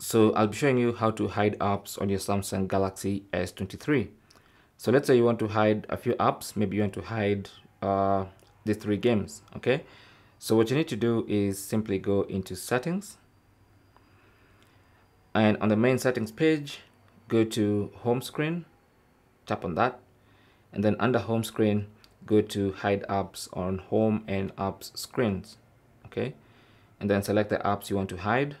So I'll be showing you how to hide apps on your Samsung Galaxy S23. So let's say you want to hide a few apps. Maybe you want to hide the 3 games. Okay. So what you need to do is simply go into settings. And on the main settings page, go to home screen, tap on that. And then under home screen, go to hide apps on home and apps screens. Okay. And then select the apps you want to hide.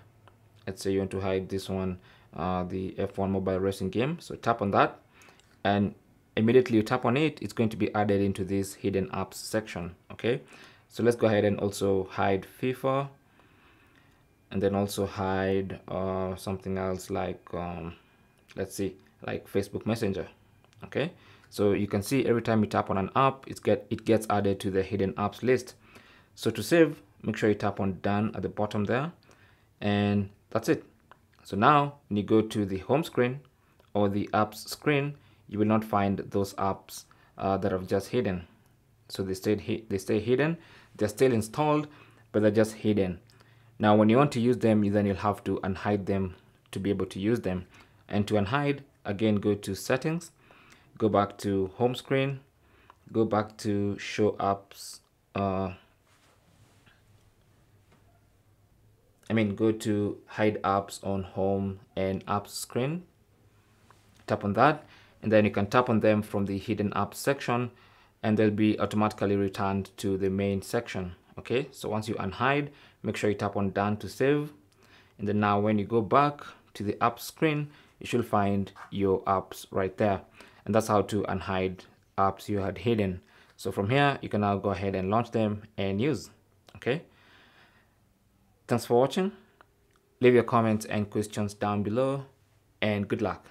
Let's say you want to hide this one, the F1 mobile racing game. So tap on that, and immediately you tap on it, it's going to be added into this hidden apps section. Okay, so let's go ahead and also hide FIFA, and then also hide something else like let's see, like Facebook Messenger. Okay, so you can see every time you tap on an app, it gets added to the hidden apps list. So to save, make sure you tap on done at the bottom there, and that's it. So now when you go to the home screen or the apps screen, you will not find those apps that have just hidden. So they stay hidden. They're still installed, but they're just hidden. Now when you want to use them, then you'll have to unhide them to be able to use them. And to unhide, again, go to settings, go back to home screen, go back to show apps, go to hide apps on home and apps screen. Tap on that, and then you can tap on them from the hidden apps section, and they'll be automatically returned to the main section. Okay, so once you unhide, make sure you tap on done to save. And then now when you go back to the apps screen, you should find your apps right there. And that's how to unhide apps you had hidden. So from here, you can now go ahead and launch them and use. Okay. Thanks for watching. Leave your comments and questions down below, and good luck.